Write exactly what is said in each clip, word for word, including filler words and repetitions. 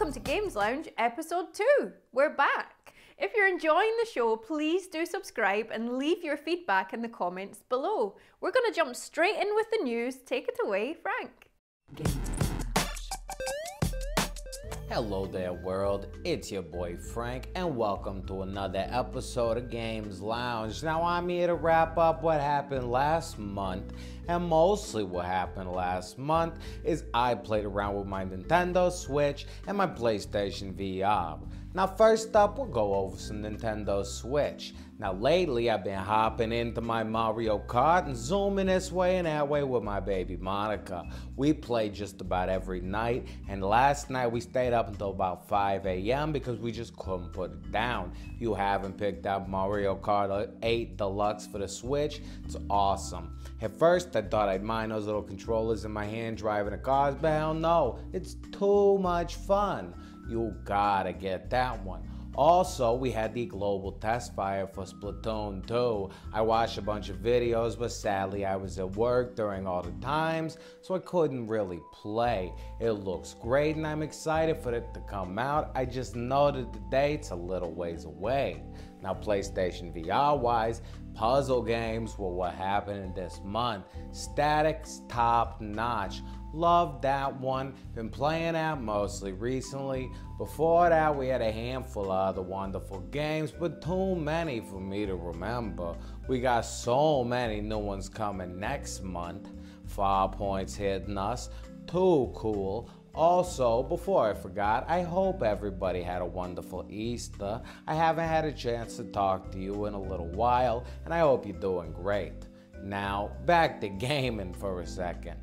Welcome to Games Lounge episode two. We're back. If you're enjoying the show, please do subscribe and leave your feedback in the comments below. We're going to jump straight in with the news. Take it away, Frank. Hello there world, it's your boy Frank and welcome to another episode of Games Lounge. Now I'm here to wrap up what happened last month, and mostly what happened last month is I played around with my Nintendo Switch and my PlayStation V R. Now first up, we'll go over some Nintendo Switch. Now lately I've been hopping into my Mario Kart and zooming this way and that way with my baby Monica. We play just about every night, and last night we stayed up until about five A M because we just couldn't put it down. If you haven't picked up Mario Kart eight Deluxe for the Switch, it's awesome. At first I thought I'd mind those little controllers in my hand driving the cars, but hell no, it's too much fun. You gotta get that one. Also, we had the global test fire for Splatoon two. I watched a bunch of videos, but sadly I was at work during all the times, so I couldn't really play. It looks great and I'm excited for it to come out. I just know that the date's a little ways away. Now PlayStation V R wise, puzzle games were what happened this month. Static's top notch. Love that one. Been playing that mostly recently. Before that, we had a handful of other wonderful games, but too many for me to remember. We got so many new ones coming next month. Farpoint's hitting us. Too cool. Also, before I forgot, I hope everybody had a wonderful Easter. I haven't had a chance to talk to you in a little while, and I hope you're doing great. Now, back to gaming for a second.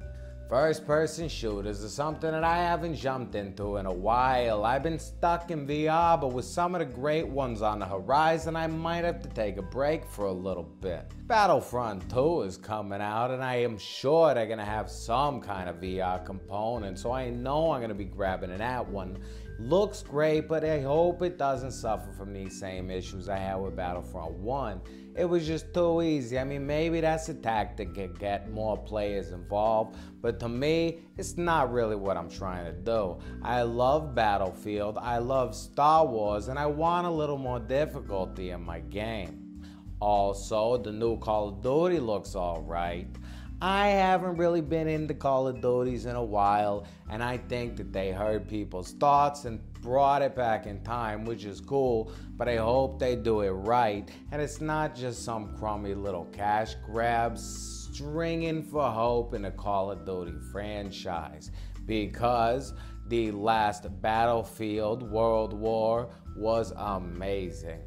First person shooters are something that I haven't jumped into in a while. I've been stuck in V R, but with some of the great ones on the horizon, I might have to take a break for a little bit. Battlefront two is coming out, and I am sure they're gonna have some kind of V R component, so I know I'm gonna be grabbing that one. Looks great, but I hope it doesn't suffer from these same issues I had with Battlefront one. It was just too easy. I mean, maybe that's a tactic to get more players involved, but to me, it's not really what I'm trying to do. I love Battlefield, I love Star Wars, and I want a little more difficulty in my game. Also, the new Call of Duty looks alright. I haven't really been into Call of Duties in a while, and I think that they heard people's thoughts and brought it back in time, which is cool, but I hope they do it right, and it's not just some crummy little cash grab stringing for hope in the Call of Duty franchise, because the last Battlefield World War was amazing.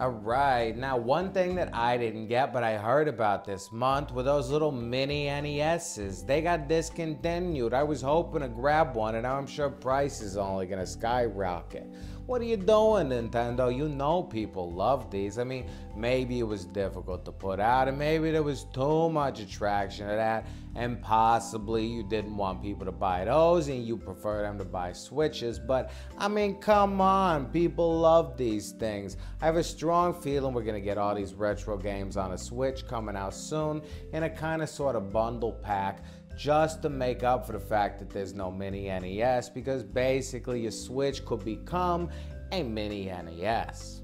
Alright, now one thing that I didn't get but I heard about this month were those little mini N E Ses. They got discontinued. I was hoping to grab one, and I'm sure price is only gonna skyrocket. What are you doing, Nintendo? You know people love these. I mean, maybe it was difficult to put out, and maybe there was too much attraction to that, and possibly you didn't want people to buy those and you prefer them to buy Switches, but I mean, come on, people love these things. I have a strong feeling we're gonna get all these retro games on a Switch coming out soon in a kind of sort of bundle pack, just to make up for the fact that there's no mini N E S, because basically your Switch could become a mini N E S.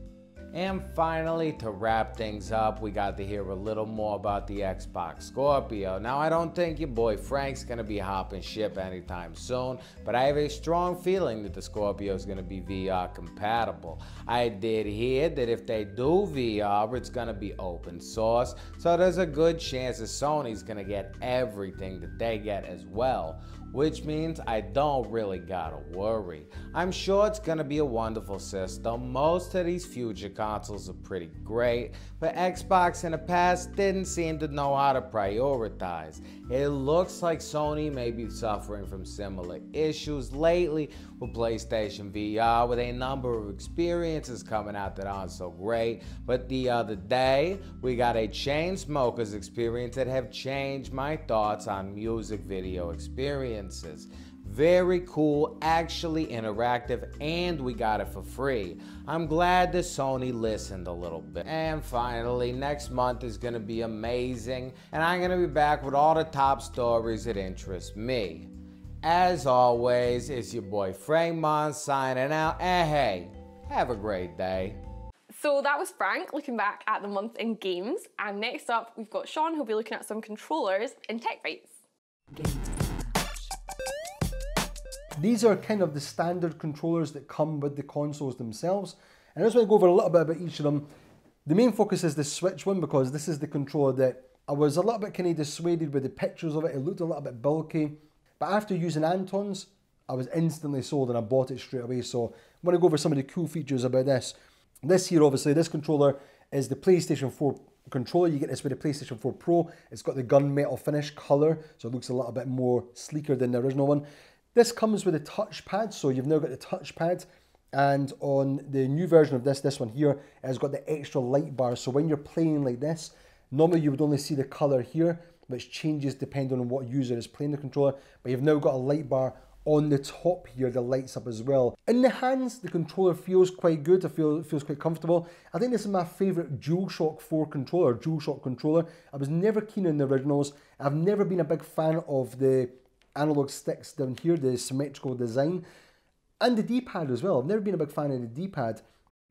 And finally, to wrap things up, we got to hear a little more about the Xbox Scorpio. Now, I don't think your boy Frank's gonna be hopping ship anytime soon, but I have a strong feeling that the Scorpio is gonna be V R compatible. I did hear that if they do V R, it's gonna be open source, so there's a good chance that Sony's gonna get everything that they get as well, which means I don't really gotta worry. I'm sure it's gonna be a wonderful system. Most of these future consoles are pretty great, but Xbox in the past didn't seem to know how to prioritize. It looks like Sony may be suffering from similar issues lately with PlayStation V R, with a number of experiences coming out that aren't so great, but the other day we got a Chainsmokers experience that have changed my thoughts on music video experiences. Very cool, actually interactive, and we got it for free. I'm glad that Sony listened a little bit. And finally, next month is gonna be amazing, and I'm gonna be back with all the top stories that interest me. As always, it's your boy Frank Marm signing out, and hey, have a great day. So that was Frank looking back at the month in games, and next up we've got Sean who'll be looking at some controllers in tech bites. These are kind of the standard controllers that come with the consoles themselves, and I just want to go over a little bit about each of them. The main focus is the Switch one because this is the controller that I was a little bit kind of dissuaded with the pictures of it. It looked a little bit bulky, but after using Anton's, I was instantly sold and I bought it straight away. So I'm going to go over some of the cool features about this. This here, obviously, this controller is the PlayStation four controller. You get this with the PlayStation four Pro. It's got the gunmetal finish color, so it looks a little bit more sleeker than the original one. This comes with a touchpad, so you've now got the touchpad. And on the new version of this, this one here, it's got the extra light bar. So when you're playing like this, normally you would only see the color here, which changes depending on what user is playing the controller, but you've now got a light bar on the top here that lights up as well. In the hands, the controller feels quite good. I feel, it feels quite comfortable. I think this is my favorite DualShock four controller, DualShock controller. I was never keen on the originals. I've never been a big fan of the analog sticks down here, the symmetrical design, and the D-pad as well. I've never been a big fan of the D-pad.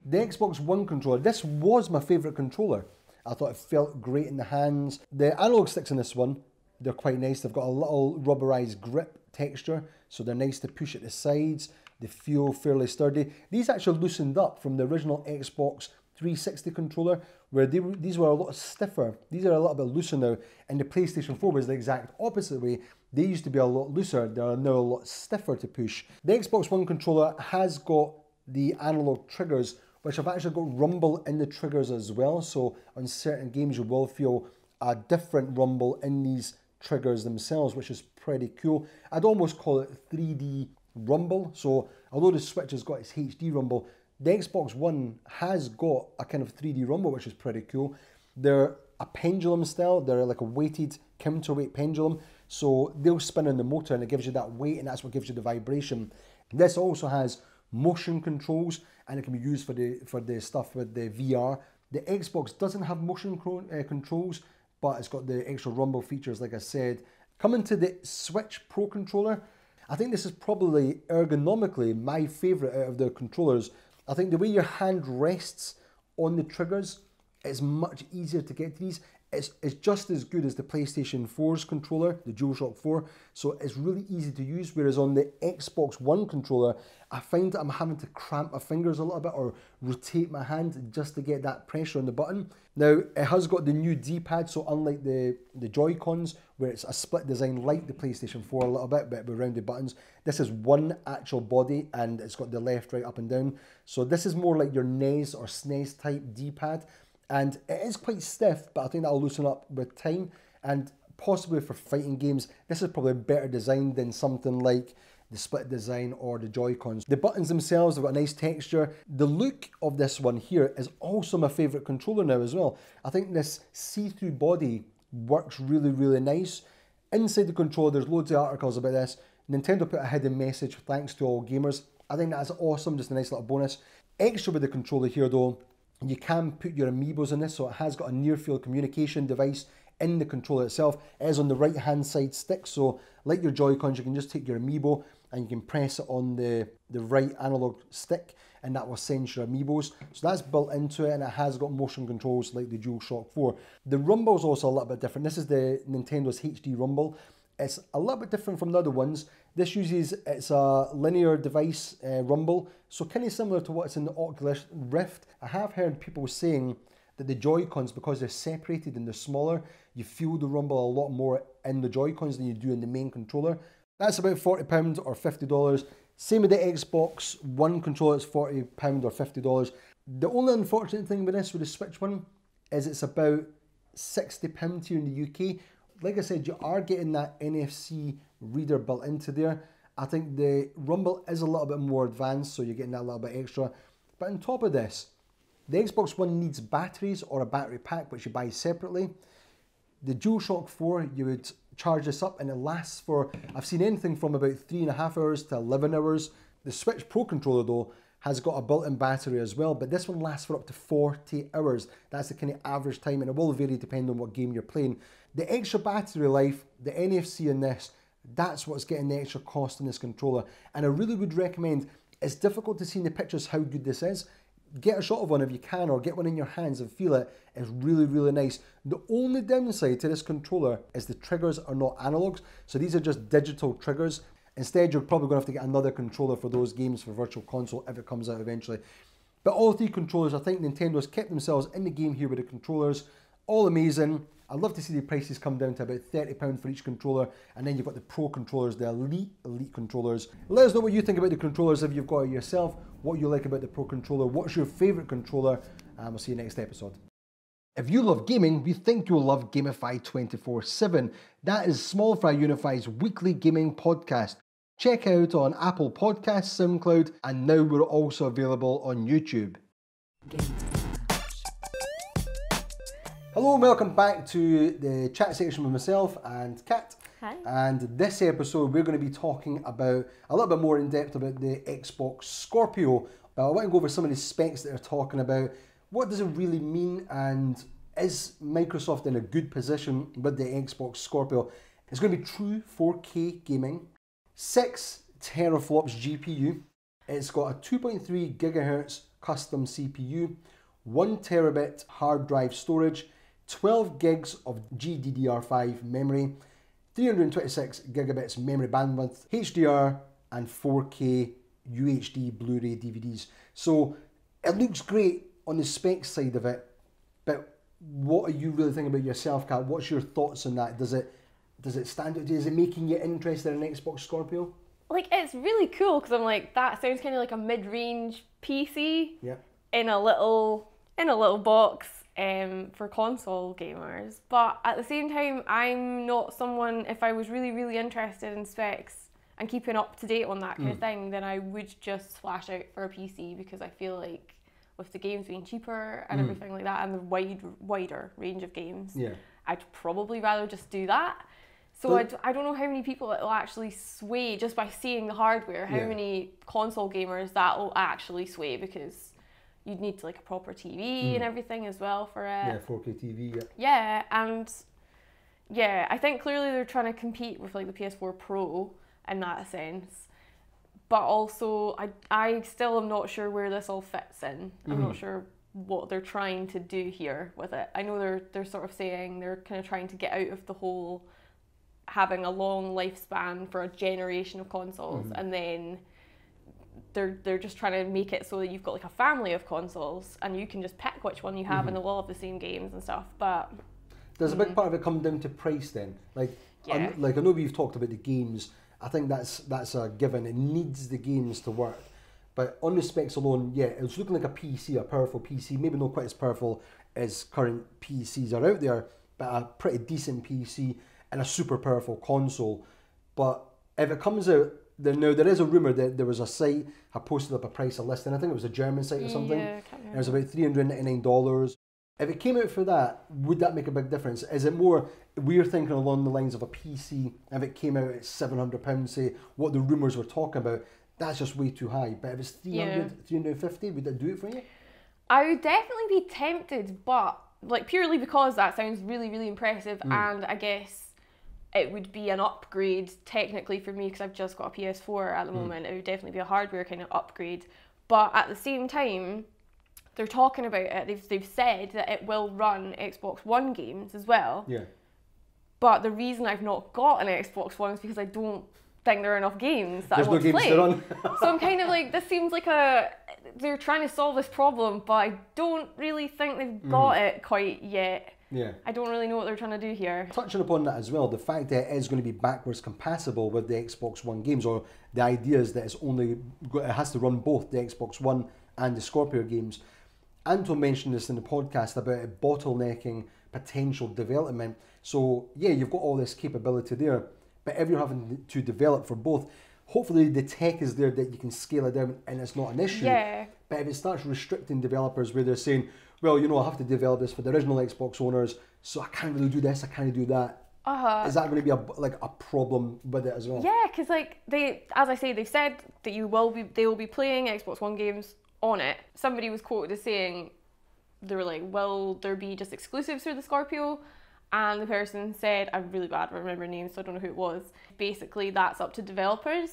The Xbox One controller, this was my favorite controller. I thought it felt great in the hands. The analog sticks in this one, they're quite nice. They've got a little rubberized grip texture, so they're nice to push at the sides. They feel fairly sturdy. These actually loosened up from the original Xbox three sixty controller, where they, these were a lot stiffer. These are a little bit looser now, and the PlayStation four was the exact opposite way. They used to be a lot looser, they are now a lot stiffer to push. The Xbox One controller has got the analog triggers, which have actually got rumble in the triggers as well, so on certain games you will feel a different rumble in these triggers themselves, which is pretty cool. I'd almost call it three D rumble, so although the Switch has got its H D rumble, the Xbox One has got a kind of three D rumble, which is pretty cool. They're a pendulum style, they're like a weighted counterweight pendulum, so they'll spin on the motor and it gives you that weight, and that's what gives you the vibration. This also has motion controls, and it can be used for the for the stuff with the V R. The Xbox doesn't have motion uh, controls, but it's got the extra rumble features, like I said. Coming to the Switch Pro controller, I think this is probably ergonomically my favorite out of the controllers. I think the way your hand rests on the triggers, it's much easier to get to these. It's, it's just as good as the PlayStation four's controller, the DualShock four, so it's really easy to use, whereas on the Xbox One controller, I find that I'm having to cramp my fingers a little bit or rotate my hand just to get that pressure on the button. Now, it has got the new D-pad, so unlike the, the Joy-Cons, where it's a split design like the PlayStation four a little bit, but with rounded buttons, this is one actual body, and it's got the left, right, up and down. So this is more like your N E S or S N E S type D-pad. And it is quite stiff, but I think that'll loosen up with time, and possibly for fighting games, this is probably better designed than something like the split design or the Joy-Cons. The buttons themselves have got a nice texture. The look of this one here is also my favourite controller now as well. I think this see-through body works really, really nice. Inside the controller, there's loads of articles about this. Nintendo put a hidden message, thanks to all gamers. I think that's awesome, just a nice little bonus. Extra with the controller here though, you can put your Amiibos in this, so it has got a near-field communication device in the controller itself. It is on the right-hand side stick, so like your Joy-Cons, you can just take your Amiibo and you can press it on the, the right analog stick, and that will send your Amiibos. So that's built into it, and it has got motion controls like the DualShock four. The rumble is also a little bit different. This is the Nintendo's H D rumble. It's a little bit different from the other ones. This uses, it's a linear device uh, rumble, so kind of similar to what's in the Oculus Rift. I have heard people saying that the Joy-Cons, because they're separated and they're smaller, you feel the rumble a lot more in the Joy-Cons than you do in the main controller. That's about forty pounds or fifty dollars. Same with the Xbox One controller, it's forty pounds or fifty dollars. The only unfortunate thing with this, with the Switch one, is it's about sixty pounds here in the U K. Like I said, you are getting that N F C reader built into there. I think the rumble is a little bit more advanced, so you're getting that little bit extra. But on top of this, the Xbox One needs batteries or a battery pack, which you buy separately. The DualShock four, you would charge this up and it lasts for, I've seen anything from about three and a half hours to eleven hours. The Switch Pro controller though has got a built-in battery as well, but this one lasts for up to forty hours. That's the kind of average time, and it will vary depending on what game you're playing. The extra battery life, the N F C in this, That's what's getting the extra cost in this controller. And I really would recommend, it's difficult to see in the pictures how good this is. Get a shot of one if you can, or get one in your hands and feel it. It's really, really nice. The only downside to this controller is the triggers are not analogs, so these are just digital triggers. Instead, you're probably going to have to get another controller for those games for Virtual Console if it comes out eventually. But all three controllers, I think Nintendo has kept themselves in the game here with the controllers. All amazing. I'd love to see the prices come down to about thirty pounds for each controller, and then you've got the Pro controllers, the elite, elite controllers. Let us know what you think about the controllers if you've got it yourself, what you like about the Pro controller, what's your favourite controller, and we'll see you next episode. If you love gaming, we think you'll love Gamify twenty-four seven. That is Small Fry Unify's weekly gaming podcast. Check out on Apple Podcasts, SoundCloud, and now we're also available on YouTube. Hello and welcome back to the chat section with myself and Kat. Hi. And this episode we're going to be talking about a little bit more in depth about the Xbox Scorpio. But I want to go over some of the specs that they're talking about. What does it really mean, and is Microsoft in a good position with the Xbox Scorpio? It's going to be true four K gaming, six teraflops G P U, it's got a two point three gigahertz custom C P U, one terabit hard drive storage, twelve gigs of G D D R five memory, three hundred twenty-six gigabits memory bandwidth, H D R, and four K U H D Blu-ray D V Ds. So it looks great on the specs side of it, but what are you really thinking about yourself, Kat? What's your thoughts on that? Does it does it stand out? Is it making you interested in Xbox Scorpio? Like, it's really cool because I'm like, that sounds kind of like a mid-range P C, yeah, in a little in a little box um, for console gamers. But at the same time, I'm not someone, if I was really, really interested in specs and keeping up to date on that kind mm. of thing, then I would just flash out for a P C, because I feel like with the games being cheaper and mm. everything like that, and the wide, wider range of games, yeah, I'd probably rather just do that. So but, I, d I don't know how many people it will actually sway just by seeing the hardware, how yeah. many console gamers that will actually sway, because you'd need like a proper T V mm. and everything as well for it. Yeah, four K T V, yeah. Yeah, and yeah, I think clearly they're trying to compete with like the P S four Pro in that sense. But also, I, I still am not sure where this all fits in. I'm mm-hmm. not sure what they're trying to do here with it. I know they're, they're sort of saying they're kind of trying to get out of the whole having a long lifespan for a generation of consoles, mm-hmm. and then they're, they're just trying to make it so that you've got like a family of consoles and you can just pick which one you have, mm-hmm. and they'll all have the same games and stuff. But does mm-hmm. a big part of it come down to price then? Like, yeah. I, like I know we've talked about the games, I think that's that's a given. It needs the games to work, but on the specs alone, yeah, it's looking like a P C, a powerful P C. Maybe not quite as powerful as current P Cs are out there, but a pretty decent P C and a super powerful console. But if it comes out, there now there is a rumor that there was a site had posted up a price, a list, and I think it was a German site or something. Yeah, it was about three hundred and ninety-nine dollars. If it came out for that, would that make a big difference? Is it more, we're thinking along the lines of a P C, if it came out at seven hundred pounds, say, what the rumours were talking about, that's just way too high. But if it's three hundred, three fifty, would that do it for you? I would definitely be tempted, but like purely because that sounds really, really impressive, mm. and I guess it would be an upgrade technically for me, because I've just got a P S four at the mm. moment. It would definitely be a hardware kind of upgrade. But at the same time, they're talking about it, they've, they've said that it will run Xbox One games as well. Yeah. But the reason I've not got an Xbox One is because I don't think there are enough games that There's I want no to games play. To run. So I'm kind of like, this seems like a, they're trying to solve this problem, but I don't really think they've got mm. it quite yet. Yeah. I don't really know what they're trying to do here. Touching upon that as well, the fact that it is going to be backwards compatible with the Xbox One games, or the idea is that it's only, it has to run both the Xbox One and the Scorpio games. Anton mentioned this in the podcast about it bottlenecking potential development. So yeah, you've got all this capability there, but if you're having to develop for both, hopefully the tech is there that you can scale it down and it's not an issue. Yeah. But if it starts restricting developers where they're saying, well, you know, I have to develop this for the original Xbox owners, so I can't really do this, I can't do that. Uh-huh. Is that going to be a, like a problem with it as well? Yeah, because like they, as I say, they've said that you will be, they will be playing Xbox One games on it. Somebody was quoted as saying, they were like, will there be just exclusives for the Scorpio? and the person said, I'm really bad at remembering names, so I don't know who it was. Basically, that's up to developers.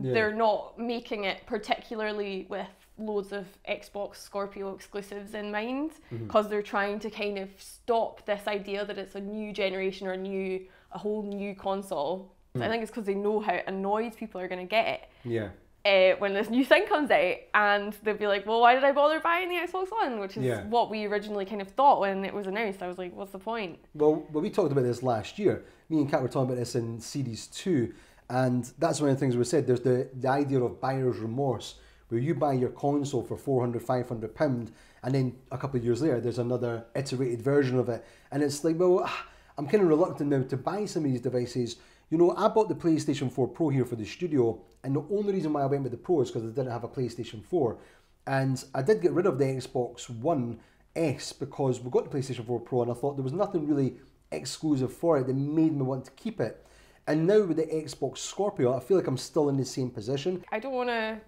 Yeah. They're not making it particularly with loads of Xbox Scorpio exclusives in mind, because mm-hmm. they're trying to kind of stop this idea that it's a new generation or new, a whole new console. Mm. So I think it's because they know how annoyed people are going to get. Yeah. Uh, when this new thing comes out, and they'll be like, well, why did I bother buying the Xbox One? Which is yeah. what we originally kind of thought when it was announced. I was like, what's the point? Well, well we talked about this last year. Me and Kat were talking about this in Series two, and that's one of the things we said. There's the, the idea of buyer's remorse, where you buy your console for four hundred, five hundred pounds, and then a couple of years later, there's another iterated version of it. And it's like, well, I'm kind of reluctant now to buy some of these devices. You know, I bought the PlayStation four Pro here for the studio, and the only reason why I went with the Pro is because I didn't have a PlayStation four. And I did get rid of the Xbox One S because we got the PlayStation four Pro, and I thought there was nothing really exclusive for it that made me want to keep it. And now with the Xbox Scorpio, I feel like I'm still in the same position. I don't want to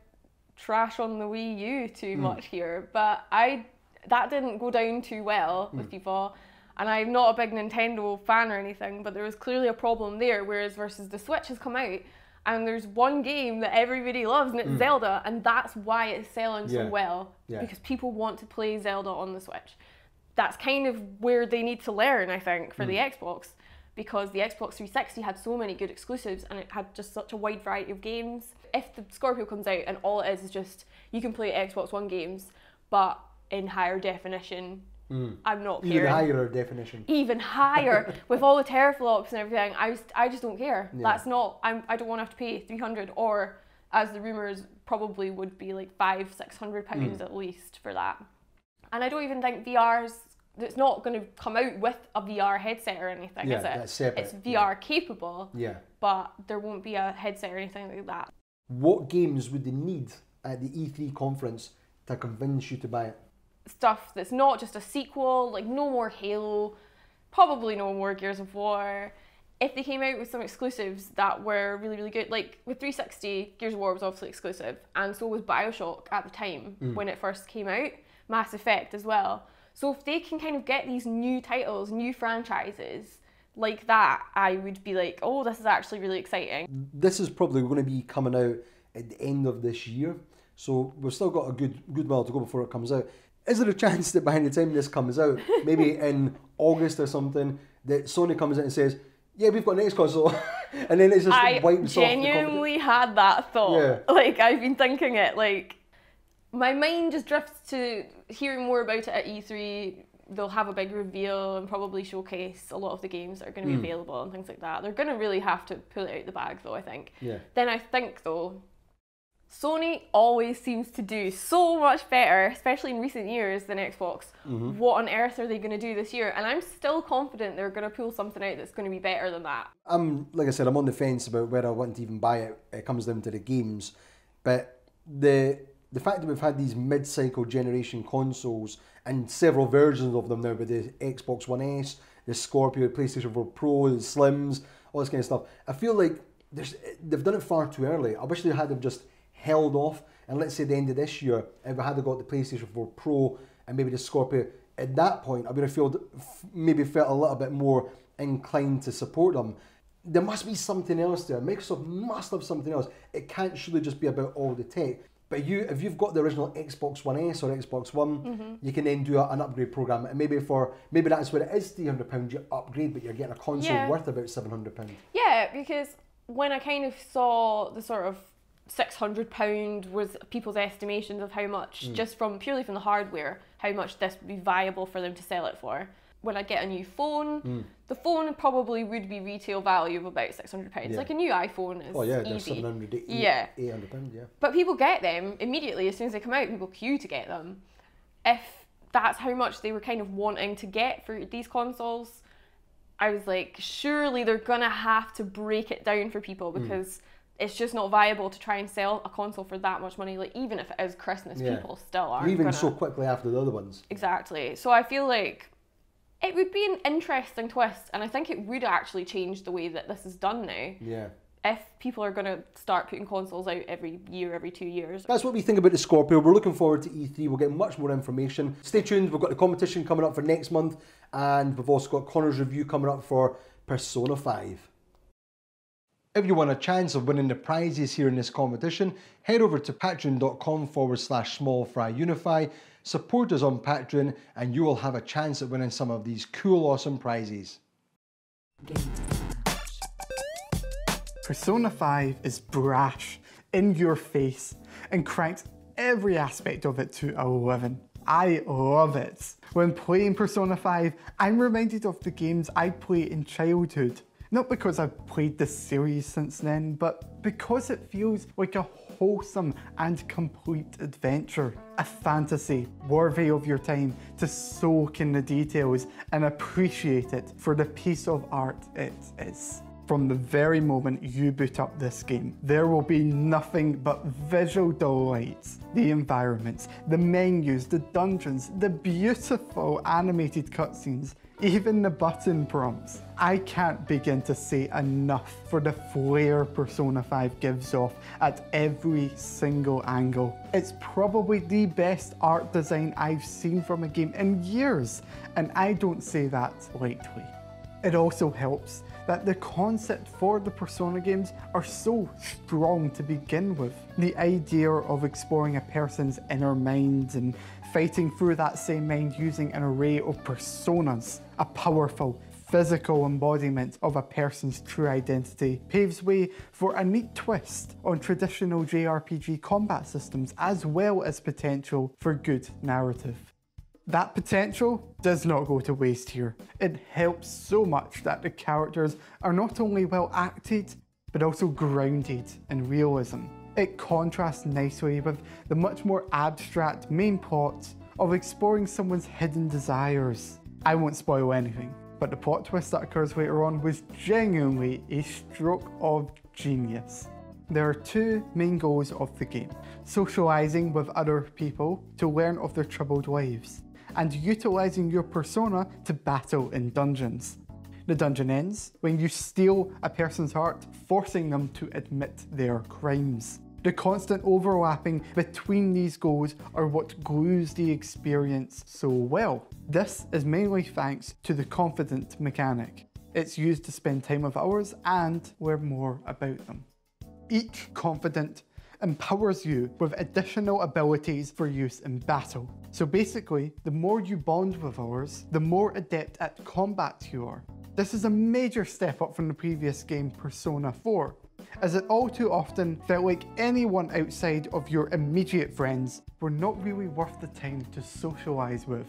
trash on the Wii U too mm. much here, but I that didn't go down too well mm. with people. And I'm not a big Nintendo fan or anything, but there was clearly a problem there, whereas versus the Switch has come out, and there's one game that everybody loves, and it's mm. Zelda, and that's why it's selling yeah. so well, yeah. because people want to play Zelda on the Switch. That's kind of where they need to learn, I think, for mm. the Xbox, because the Xbox three sixty had so many good exclusives, and it had just such a wide variety of games. If the Scorpio comes out and all it is is just, you can play Xbox One games, but in higher definition, Mm. I'm not caring. Even higher definition. Even higher, with all the teraflops and everything. I just, I just don't care. Yeah. That's not. I'm. I don't want to have to pay three hundred, or as the rumors probably would be, like five, six hundred pounds mm. at least for that. And I don't even think V R's. It's not going to come out with a V R headset or anything, yeah, is it? That's separate. It's V R yeah. capable. Yeah. But there won't be a headset or anything like that. What games would they need at the E three conference to convince you to buy it? Stuff that's not just a sequel, like no more Halo, probably no more Gears of War. If they came out with some exclusives that were really, really good, like with three sixty, Gears of War was obviously exclusive, and so was BioShock at the time mm. when it first came out, Mass Effect as well. So if they can kind of get these new titles, new franchises like that, I would be like, oh, this is actually really exciting. This is probably going to be coming out at the end of this year, so we've still got a good, good while to go before it comes out. Is there a chance that by the time this comes out, maybe in August or something, that Sony comes in and says, yeah, we've got an Xbox console, and then it's just I wipes off the I genuinely had that thought. Yeah. Like, I've been thinking it, like, my mind just drifts to hearing more about it at E three. They'll have a big reveal and probably showcase a lot of the games that are going to be mm. available and things like that. They're going to really have to pull it out the bag, though, I think. Yeah. Then I think, though, Sony always seems to do so much better, especially in recent years, than Xbox. Mm-hmm. What on earth are they going to do this year? And I'm still confident they're going to pull something out that's going to be better than that. I'm, like I said, I'm on the fence about whether I want to even buy it. It comes down to the games. But the, the fact that we've had these mid-cycle generation consoles and several versions of them now, with the Xbox One S, the Scorpio, the PlayStation four Pro, the Slims, all this kind of stuff, I feel like there's, they've done it far too early. I wish they had them just held off, and let's say the end of this year, if I had got the PlayStation four Pro and maybe the Scorpio, at that point I would have felt, maybe felt a little bit more inclined to support them. There must be something else there. Microsoft must have something else. It can't surely just be about all the tech. But you, if you've got the original Xbox One S or Xbox One, mm-hmm. you can then do a, an upgrade program, and maybe for maybe that's where it is three hundred pounds you upgrade, but you're getting a console yeah. worth about seven hundred pounds. Yeah, because when I kind of saw the sort of six hundred pound was people's estimations of how much, mm. just from purely from the hardware, how much this would be viable for them to sell it for. When I get a new phone, mm. the phone probably would be retail value of about six hundred pounds. Yeah. Like a new iPhone is oh, yeah, easy. seven hundred, eight, yeah, eight hundred pounds, yeah. But people get them immediately. As soon as they come out, people queue to get them. If that's how much they were kind of wanting to get for these consoles, I was like, surely they're gonna have to break it down for people, because mm. it's just not viable to try and sell a console for that much money. Like, even if it is Christmas, yeah. people still aren't Even gonna... so quickly after the other ones. Exactly. So I feel like it would be an interesting twist, and I think it would actually change the way that this is done now. Yeah. if people are going to start putting consoles out every year, every two years. That's what we think about the Scorpio. We're looking forward to E three. We'll get much more information. Stay tuned. We've got the competition coming up for next month, and we've also got Connor's review coming up for Persona five. If you want a chance of winning the prizes here in this competition, head over to patreon.com forward slash small fry unify. Support us on Patreon and you will have a chance at winning some of these cool, awesome prizes. Persona five is brash, in your face, and cranked every aspect of it to eleven. I love it. When playing Persona five, I'm reminded of the games I played in childhood. Not because I've played the series since then, but because it feels like a wholesome and complete adventure. A fantasy worthy of your time to soak in the details and appreciate it for the piece of art it is. From the very moment you boot up this game, there will be nothing but visual delights. The environments, the menus, the dungeons, the beautiful animated cutscenes, even the button prompts. I can't begin to say enough for the flair Persona five gives off at every single angle. It's probably the best art design I've seen from a game in years, and I don't say that lightly. It also helps that the concept for the Persona games are so strong to begin with. The idea of exploring a person's inner mind and fighting through that same mind using an array of personas, a powerful physical embodiment of a person's true identity, paves way for a neat twist on traditional J R P G combat systems, as well as potential for good narrative. That potential does not go to waste here. It helps so much that the characters are not only well acted, but also grounded in realism. It contrasts nicely with the much more abstract main plot of exploring someone's hidden desires. I won't spoil anything, but the plot twist that occurs later on was genuinely a stroke of genius. There are two main goals of the game: socializing with other people to learn of their troubled lives, and utilising your persona to battle in dungeons. The dungeon ends when you steal a person's heart, forcing them to admit their crimes. The constant overlapping between these goals are what glues the experience so well. This is mainly thanks to the confident mechanic. It's used to spend time with others and learn more about them. Each confident empowers you with additional abilities for use in battle. So basically, the more you bond with others, the more adept at combat you are. This is a major step up from the previous game Persona four, as it all too often felt like anyone outside of your immediate friends were not really worth the time to socialise with.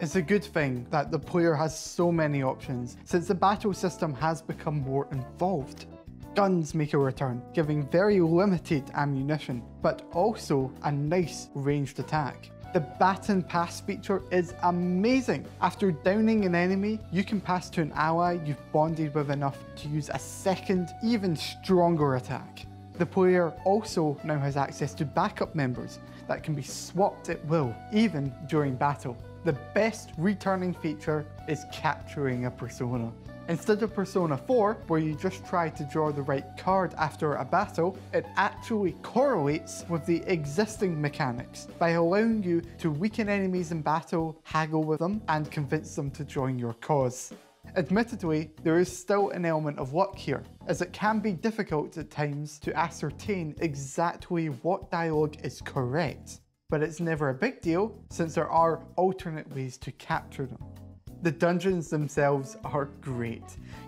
It's a good thing that the player has so many options, since the battle system has become more involved. Guns make a return, giving very limited ammunition, but also a nice ranged attack. The bat and pass feature is amazing. After downing an enemy, you can pass to an ally you've bonded with enough to use a second, even stronger attack. The player also now has access to backup members that can be swapped at will, even during battle. The best returning feature is capturing a persona. Instead of Persona four, where you just try to draw the right card after a battle, it actually correlates with the existing mechanics by allowing you to weaken enemies in battle, haggle with them, and convince them to join your cause. Admittedly, there is still an element of luck here, as it can be difficult at times to ascertain exactly what dialogue is correct, but it's never a big deal since there are alternate ways to capture them. The dungeons themselves are great,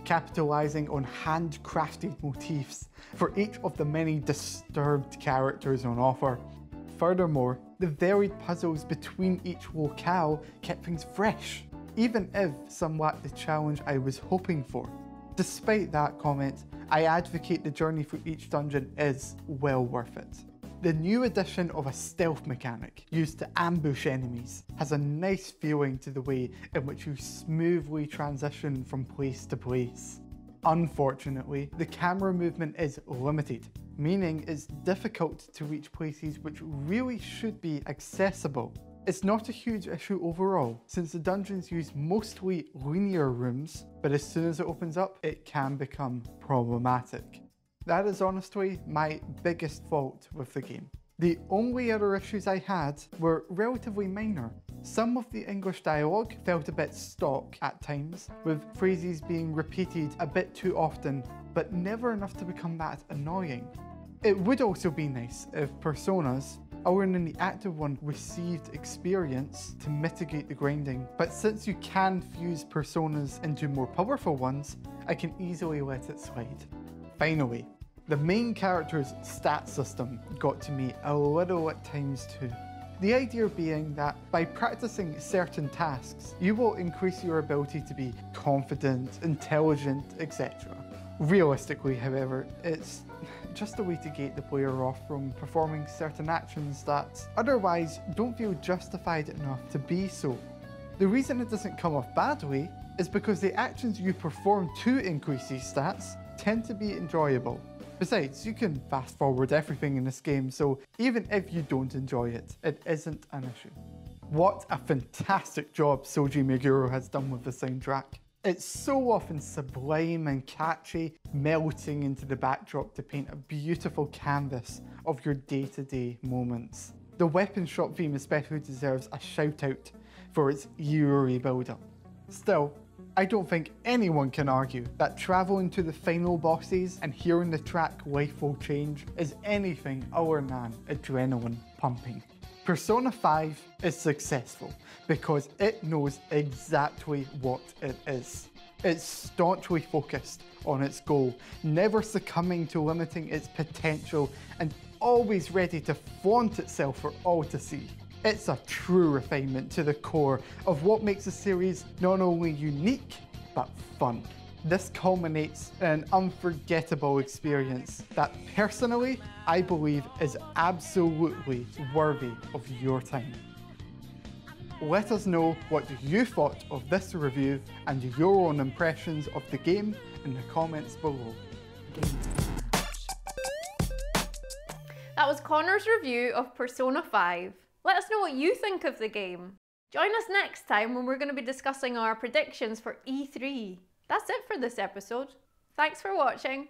capitalising on handcrafted motifs for each of the many disturbed characters on offer. Furthermore, the varied puzzles between each locale kept things fresh, even if some lacked the challenge I was hoping for. Despite that comment, I advocate the journey through each dungeon is well worth it. The new addition of a stealth mechanic, used to ambush enemies, has a nice feeling to the way in which you smoothly transition from place to place. Unfortunately, the camera movement is limited, meaning it's difficult to reach places which really should be accessible. It's not a huge issue overall, since the dungeons use mostly linear rooms, but as soon as it opens up, it can become problematic. that is honestly my biggest fault with the game. The only other issues I had were relatively minor. Some of the English dialogue felt a bit stock at times, with phrases being repeated a bit too often, but never enough to become that annoying. It would also be nice if personas, other than the active one, received experience to mitigate the grinding, but since you can fuse personas into more powerful ones, I can easily let it slide. Finally, the main character's stat system got to me a little at times too. The idea being that by practicing certain tasks, you will increase your ability to be confident, intelligent, et cetera. Realistically, however, it's just a way to gate the player off from performing certain actions that otherwise don't feel justified enough to be so. The reason it doesn't come off badly is because the actions you perform to increase these stats tend to be enjoyable. Besides, you can fast forward everything in this game, so even if you don't enjoy it, it isn't an issue. What a fantastic job Soji Meguro has done with the soundtrack. It's so often sublime and catchy, melting into the backdrop to paint a beautiful canvas of your day-to-day moments. The weapon shop theme especially deserves a shout out for its eerie build-up. Still, I don't think anyone can argue that travelling to the final bosses and hearing the track "Life Will Change" is anything other than adrenaline pumping. Persona five is successful because it knows exactly what it is. It's staunchly focused on its goal, never succumbing to limiting its potential and always ready to flaunt itself for all to see. It's a true refinement to the core of what makes the series not only unique, but fun. This culminates in an unforgettable experience that personally, I believe is absolutely worthy of your time. Let us know what you thought of this review and your own impressions of the game in the comments below. That was Connor's review of Persona five. Let us know what you think of the game. Join us next time when we're going to be discussing our predictions for E three. That's it for this episode. Thanks for watching.